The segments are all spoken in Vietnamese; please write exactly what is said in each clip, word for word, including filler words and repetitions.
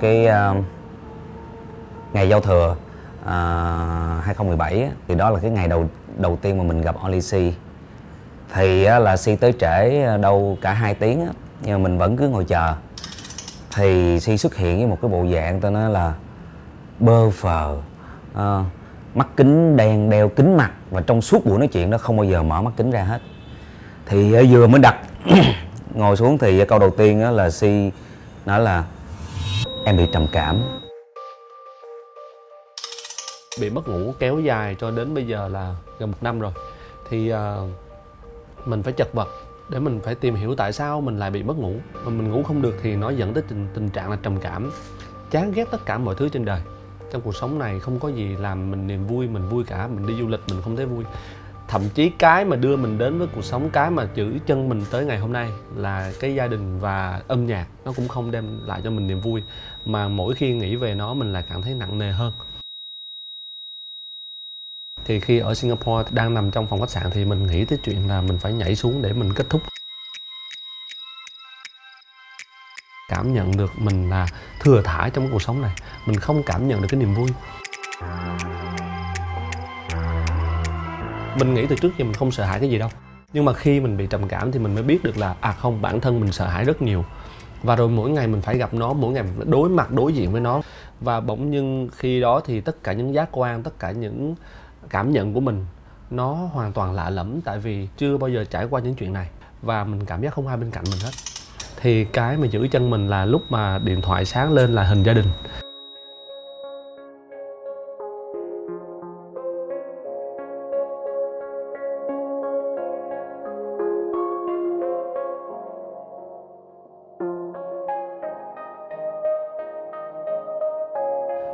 cái uh, ngày giao thừa uh, hai không một bảy á, thì đó là cái ngày đầu đầu tiên mà mình gặp Only C. Thì á, là C tới trễ đâu cả hai tiếng á, nhưng mà mình vẫn cứ ngồi chờ. Thì C xuất hiện với một cái bộ dạng tôi nói là bơ phờ, uh, mắt kính đen, đeo kính mặt, và trong suốt buổi nói chuyện đó không bao giờ mở mắt kính ra hết. Thì uh, vừa mới đặt ngồi xuống thì uh, câu đầu tiên á, là C nói là em bị trầm cảm. Bị mất ngủ kéo dài cho đến bây giờ là gần một năm rồi. Thì uh, mình phải chật vật để mình phải tìm hiểu tại sao mình lại bị mất ngủ. Mà mình ngủ không được thì nó dẫn tới tình, tình trạng là trầm cảm. Chán ghét tất cả mọi thứ trên đời. Trong cuộc sống này không có gì làm mình niềm vui, mình vui cả. Mình đi du lịch mình không thấy vui. Thậm chí cái mà đưa mình đến với cuộc sống, cái mà giữ chân mình tới ngày hôm nay là cái gia đình và âm nhạc, nó cũng không đem lại cho mình niềm vui. Mà mỗi khi nghĩ về nó mình lại cảm thấy nặng nề hơn. Thì khi ở Singapore đang nằm trong phòng khách sạn thì mình nghĩ tới chuyện là mình phải nhảy xuống để mình kết thúc. Cảm nhận được mình là thừa thả trong cuộc sống này. Mình không cảm nhận được cái niềm vui. Mình nghĩ từ trước thì mình không sợ hãi cái gì đâu. Nhưng mà khi mình bị trầm cảm thì mình mới biết được là à không, bản thân mình sợ hãi rất nhiều. Và rồi mỗi ngày mình phải gặp nó, mỗi ngày mình phải đối mặt, đối diện với nó. Và bỗng nhưng khi đó thì tất cả những giác quan, tất cả những cảm nhận của mình nó hoàn toàn lạ lẫm, tại vì chưa bao giờ trải qua những chuyện này. Và mình cảm giác không ai bên cạnh mình hết. Thì cái mà giữ chân mình là lúc mà điện thoại sáng lên là hình gia đình.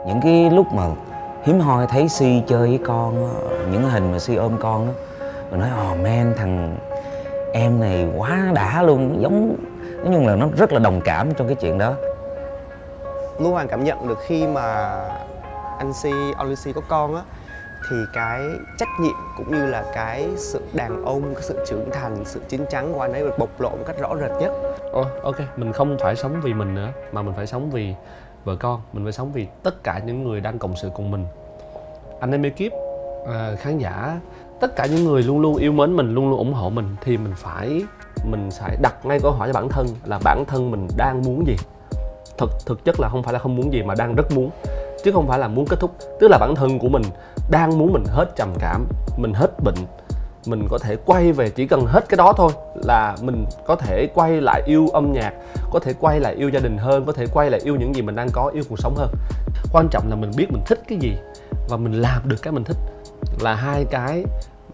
Những cái lúc mà hiếm hoi thấy Si chơi với con, những hình mà Si ôm con đó, mình nói oh man, thằng em này quá đã luôn, giống nói chung là nó rất là đồng cảm trong cái chuyện đó. Lưu Hoàng cảm nhận được khi mà anh Si, Only C có con á, thì cái trách nhiệm cũng như là cái sự đàn ông, cái sự trưởng thành, sự chín chắn của anh ấy được bộc lộ một cách rõ rệt nhất. Ôi, ok, mình không phải sống vì mình nữa mà mình phải sống vì vợ con, mình phải sống vì tất cả những người đang cộng sự cùng mình. Anh em ekip, à, khán giả, tất cả những người luôn luôn yêu mến mình, luôn luôn ủng hộ mình, thì mình phải mình phải đặt ngay câu hỏi cho bản thân là bản thân mình đang muốn gì. Thực thực chất là không phải là không muốn gì mà đang rất muốn, chứ không phải là muốn kết thúc. Tức là bản thân của mình đang muốn mình hết trầm cảm, mình hết bệnh, mình có thể quay về, chỉ cần hết cái đó thôi là mình có thể quay lại yêu âm nhạc, có thể quay lại yêu gia đình hơn, có thể quay lại yêu những gì mình đang có, yêu cuộc sống hơn. Quan trọng là mình biết mình thích cái gì và mình làm được cái mình thích, là hai cái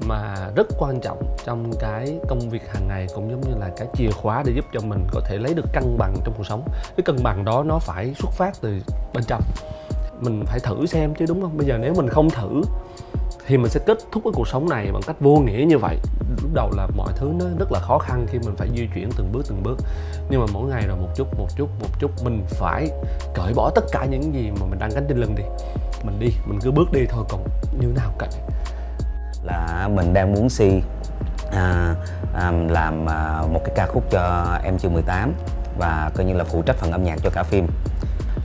mà rất quan trọng trong cái công việc hàng ngày, cũng giống như là cái chìa khóa để giúp cho mình có thể lấy được cân bằng trong cuộc sống. Cái cân bằng đó nó phải xuất phát từ bên trong. Mình phải thử xem chứ, đúng không? Bây giờ nếu mình không thử thì mình sẽ kết thúc cái cuộc sống này bằng cách vô nghĩa như vậy. Lúc đầu là mọi thứ nó rất là khó khăn khi mình phải di chuyển từng bước từng bước. Nhưng mà mỗi ngày rồi một chút một chút một chút mình phải cởi bỏ tất cả những gì mà mình đang gánh trên lưng đi. Mình đi, mình cứ bước đi thôi, còn như nào cả. Là mình đang muốn Si à, à, làm à, một cái ca khúc cho Em Chưa mười tám và coi như là phụ trách phần âm nhạc cho cả phim.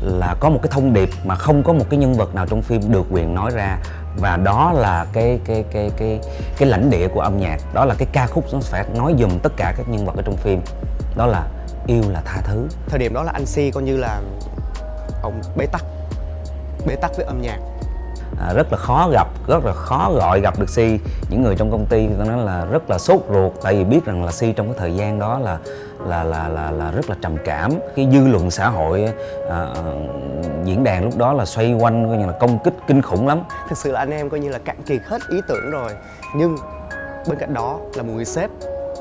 Là có một cái thông điệp mà không có một cái nhân vật nào trong phim được quyền nói ra, và đó là cái cái cái cái cái lãnh địa của âm nhạc, đó là cái ca khúc nó phải nói dùm tất cả các nhân vật ở trong phim, đó là yêu là tha thứ. Thời điểm đó là anh Si coi như là ông bế tắc bế tắc với âm nhạc, à, rất là khó gặp, rất là khó gọi gặp được Si. Những người trong công ty tôi nói là rất là sốt ruột, tại vì biết rằng là Si trong cái thời gian đó là Là, là là là rất là trầm cảm. Cái dư luận xã hội, à, diễn đàn lúc đó là xoay quanh coi như là công kích kinh khủng lắm. Thực sự là anh em coi như là cạn kiệt hết ý tưởng rồi. Nhưng bên cạnh đó là một người sếp,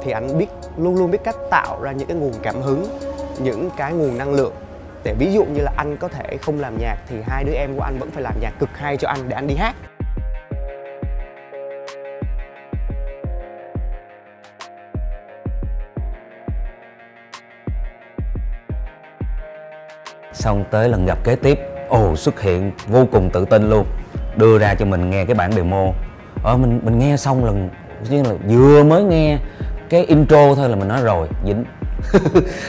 thì anh biết luôn luôn biết cách tạo ra những cái nguồn cảm hứng, những cái nguồn năng lượng. Để ví dụ như là anh có thể không làm nhạc thì hai đứa em của anh vẫn phải làm nhạc cực hay cho anh để anh đi hát. Xong tới lần gặp kế tiếp, ồ oh, xuất hiện vô cùng tự tin luôn, đưa ra cho mình nghe cái bản demo. Ờ mình mình nghe xong lần, như là vừa mới nghe cái intro thôi là mình nói rồi dính.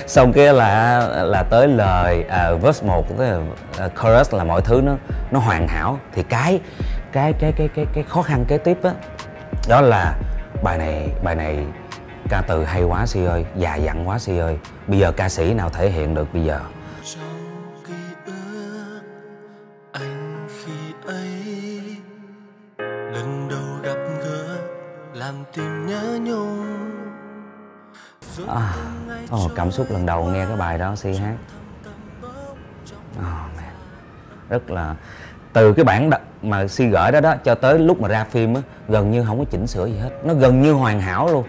Xong cái là là tới lời uh, verse một, tới uh, chorus là mọi thứ nó nó hoàn hảo. Thì cái cái cái cái cái cái khó khăn kế tiếp đó, đó là bài này bài này ca từ hay quá Si ơi, già dặn quá Si ơi, bây giờ ca sĩ nào thể hiện được bây giờ. À, oh, cảm xúc lần đầu nghe cái bài đó Si hát. Oh, man. Rất là từ cái bản mà Si gửi đó đó cho tới lúc mà ra phim á, gần như không có chỉnh sửa gì hết, nó gần như hoàn hảo luôn.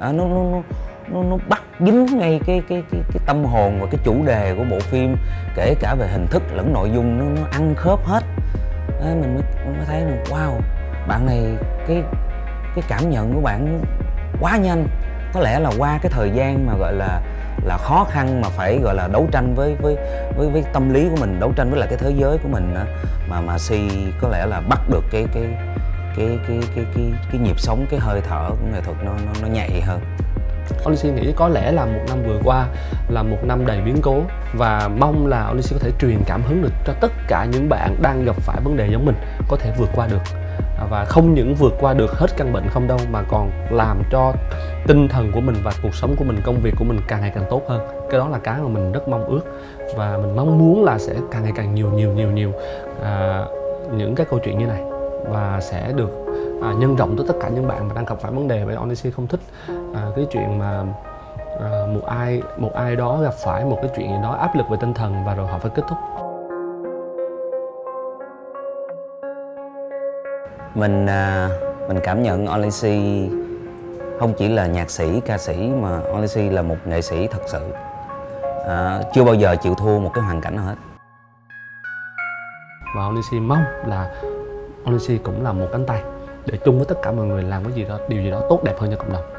À, nó, nó, nó, nó, nó bắt dính ngay cái cái, cái cái tâm hồn và cái chủ đề của bộ phim, kể cả về hình thức lẫn nội dung, nó, nó ăn khớp hết. À, mình mới, mới thấy là wow, bạn này cái cái cảm nhận của bạn quá nhanh. Có lẽ là qua cái thời gian mà gọi là là khó khăn mà phải gọi là đấu tranh với với với, với tâm lý của mình, đấu tranh với lại cái thế giới của mình đó, mà mà Si có lẽ là bắt được cái cái cái cái cái cái, cái nhịp sống, cái hơi thở của nghệ thuật nó nó, nó nhạy hơn. Only C nghĩ có lẽ là một năm vừa qua là một năm đầy biến cố, và mong là Only C có thể truyền cảm hứng được cho tất cả những bạn đang gặp phải vấn đề giống mình, có thể vượt qua được. Và không những vượt qua được hết căn bệnh không đâu, mà còn làm cho tinh thần của mình và cuộc sống của mình, công việc của mình càng ngày càng tốt hơn. Cái đó là cái mà mình rất mong ước, và mình mong muốn là sẽ càng ngày càng nhiều nhiều nhiều nhiều à, những cái câu chuyện như này, và sẽ được à, nhân rộng tới tất cả những bạn mà đang gặp phải vấn đề. Vậy Only C không thích à, cái chuyện mà à, một ai một ai đó gặp phải một cái chuyện gì đó áp lực về tinh thần và rồi họ phải kết thúc. Mình mình cảm nhận Only C không chỉ là nhạc sĩ, ca sĩ, mà Only C là một nghệ sĩ thật sự, à, chưa bao giờ chịu thua một cái hoàn cảnh nào hết. Và Only C mong là Only C cũng là một cánh tay để chung với tất cả mọi người làm cái gì đó, điều gì đó tốt đẹp hơn cho cộng đồng.